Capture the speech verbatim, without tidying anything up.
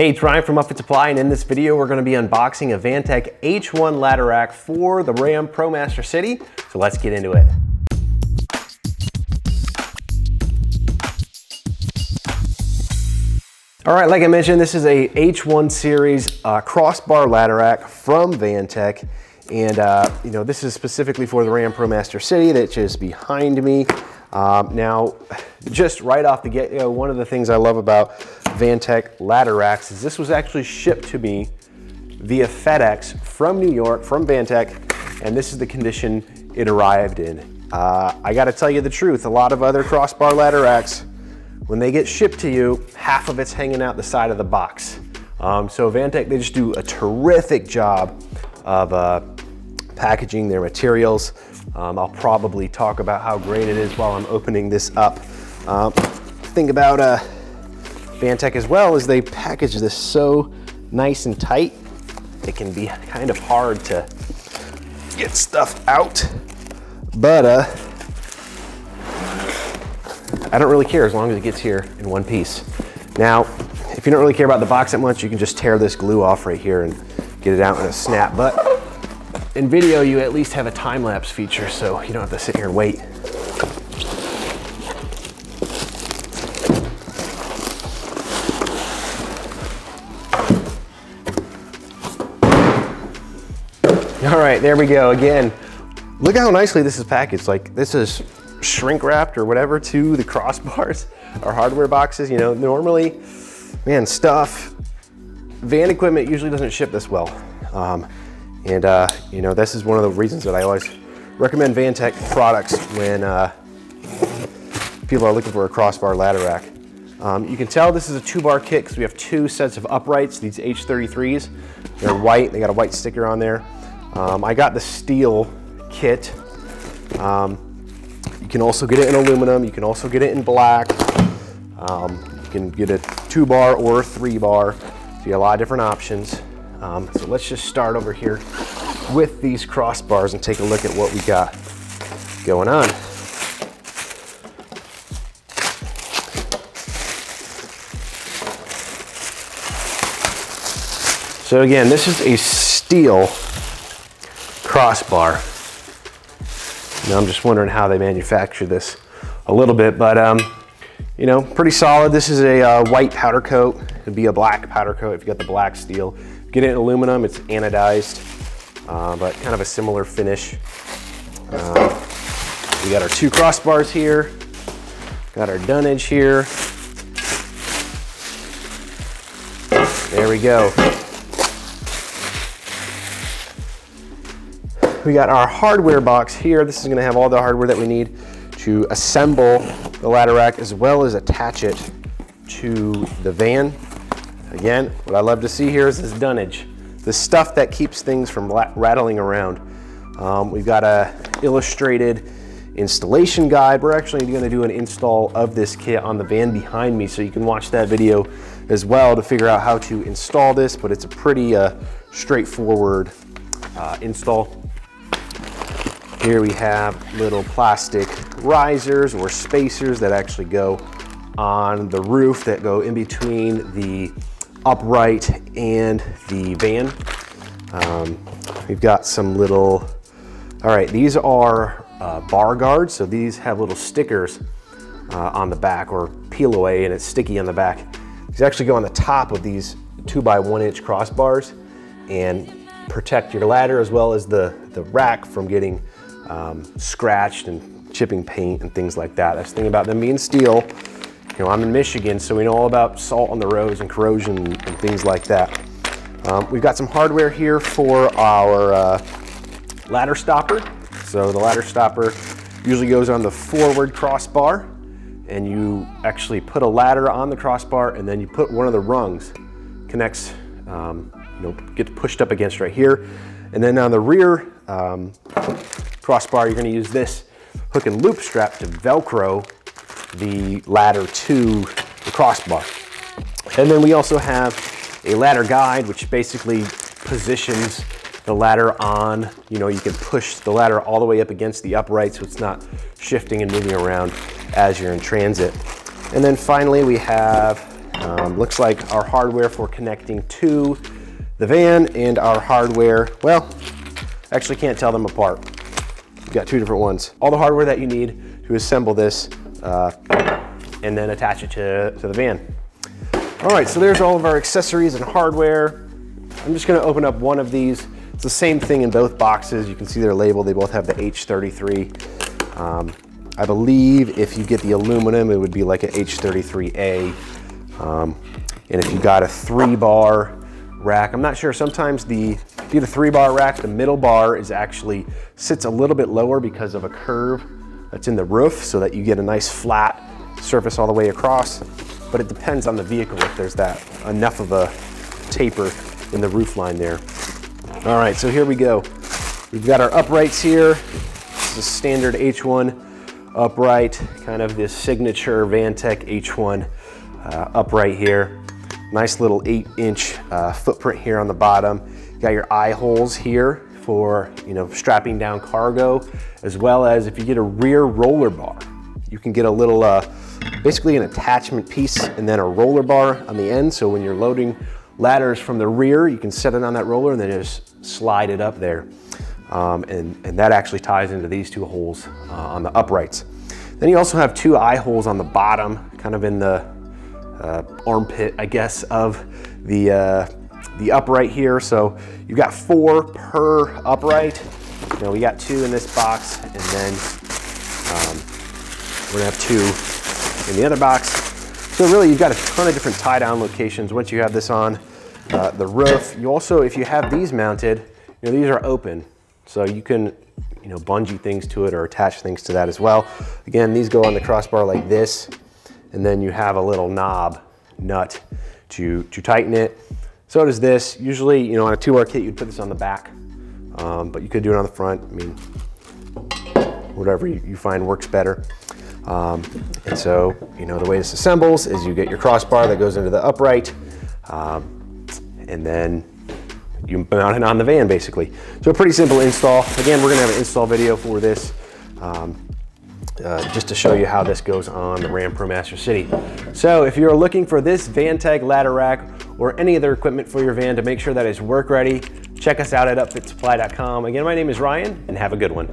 Hey, it's Ryan from Upfit Supply, and in this video, we're gonna be unboxing a Vantech H one ladder rack for the Ram ProMaster City. So let's get into it. All right, like I mentioned, this is a H one series uh, crossbar ladder rack from Vantech. And uh, you know, this is specifically for the Ram ProMaster City, that is behind me. Um, now, just right off the get-go, you know, one of the things I love about Vantech ladder racks is this was actually shipped to me via FedEx from New York, from Vantech, and this is the condition it arrived in. Uh, I gotta tell you the truth, a lot of other crossbar ladder racks, when they get shipped to you, half of it's hanging out the side of the box. Um, so Vantech, they just do a terrific job of uh, packaging their materials. Um, I'll probably talk about how great it is while I'm opening this up. Um, thing about uh, Vantech as well is they package this so nice and tight, it can be kind of hard to get stuff out, but uh, I don't really care as long as it gets here in one piece. Now, if you don't really care about the box that much, you can just tear this glue off right here and get it out in a snap, but in video, you at least have a time-lapse feature, so you don't have to sit here and wait. All right, there we go again. Look how nicely this is packaged. Like, this is shrink wrapped or whatever to the crossbars or hardware boxes. You know, normally, man, stuff, van equipment usually doesn't ship this well. Um, And, uh, you know, this is one of the reasons that I always recommend Vantech products when uh, people are looking for a crossbar ladder rack. Um, you can tell this is a two bar kit because we have two sets of uprights, these H thirty-threes. They're white, they got a white sticker on there. Um, I got the steel kit. Um, you can also get it in aluminum. You can also get it in black. Um, you can get a two bar or a three bar. So you got a lot of different options. Um, so let's just start over here with these crossbars and take a look at what we got going on. So again, this is a steel crossbar. Now I'm just wondering how they manufacture this a little bit, but um, you know, pretty solid. This is a uh, white powder coat. It'd be a black powder coat if you got the black steel. Get it in aluminum, it's anodized, uh, but kind of a similar finish. Uh, we got our two crossbars here, got our dunnage here. There we go. We got our hardware box here. This is gonna have all the hardware that we need to assemble the ladder rack as well as attach it to the van. Again, what I love to see here is this dunnage, the stuff that keeps things from rattling around. Um, we've got a illustrated installation guide. We're actually going to do an install of this kit on the van behind me, so you can watch that video as well to figure out how to install this, but it's a pretty uh, straightforward uh, install. Here we have little plastic risers or spacers that actually go on the roof that go in between the upright and the van. Um, we've got some little, all right, these are uh, bar guards. So these have little stickers uh, on the back, or peel away and it's sticky on the back. These actually go on the top of these two by one inch crossbars and protect your ladder as well as the, the rack from getting um, scratched and chipping paint and things like that. That's the thing about them being steel. You know, I'm in Michigan, so we know all about salt on the roads and corrosion and things like that. Um, we've got some hardware here for our uh, ladder stopper. So the ladder stopper usually goes on the forward crossbar, and you actually put a ladder on the crossbar, and then you put one of the rungs, connects, um, you know, gets pushed up against right here. And then on the rear um, crossbar, you're gonna use this hook and loop strap to Velcro the ladder to the crossbar. And then we also have a ladder guide, which basically positions the ladder on, you know, you can push the ladder all the way up against the upright so it's not shifting and moving around as you're in transit. And then finally we have Um, looks like our hardware for connecting to the van and our hardware, well, actually can't tell them apart. We've got two different ones. All the hardware that you need to assemble this uh, and then attach it to, to the van. All right, so there's all of our accessories and hardware. I'm just gonna open up one of these. It's the same thing in both boxes. You can see they're labeled. They both have the H thirty-three. Um, I believe if you get the aluminum, it would be like a H thirty-three A. Um, and if you got a three bar rack, I'm not sure, sometimes the, if you get a three bar rack, the middle bar is actually, sits a little bit lower because of a curve that's in the roof so that you get a nice flat surface all the way across. But it depends on the vehicle if there's that enough of a taper in the roof line there. All right, so here we go. We've got our uprights here. This is a standard H one upright, kind of this signature Vantech H one uh, upright here. Nice little eight inch uh, footprint here on the bottom. You got your eye holes here for, you know, strapping down cargo, as well as if you get a rear roller bar, you can get a little, uh, basically an attachment piece and then a roller bar on the end. So when you're loading ladders from the rear, you can set it on that roller and then just slide it up there. Um, and, and that actually ties into these two holes uh, on the uprights. Then you also have two eye holes on the bottom, kind of in the uh, armpit, I guess, of the, uh, the upright here. So you've got four per upright. You know, we got two in this box and then um, we're gonna have two in the other box. So really you've got a ton of different tie down locations once you have this on uh, the roof. You also, if you have these mounted, you know, these are open. So you can, you know, bungee things to it or attach things to that as well. Again, these go on the crossbar like this, and then you have a little knob nut to, to tighten it. So does this. Usually, you know, on a two-bar kit, you'd put this on the back, um, but you could do it on the front. I mean, whatever you, you find works better. Um, and so, you know, the way this assembles is you get your crossbar that goes into the upright, um, and then you mount it on the van basically. So a pretty simple install. Again, we're gonna have an install video for this, um, uh, just to show you how this goes on the Ram ProMaster City. So if you're looking for this Vantech ladder rack or any other equipment for your van to make sure that it's work ready, check us out at upfit supply dot com. Again, my name is Ryan, and have a good one.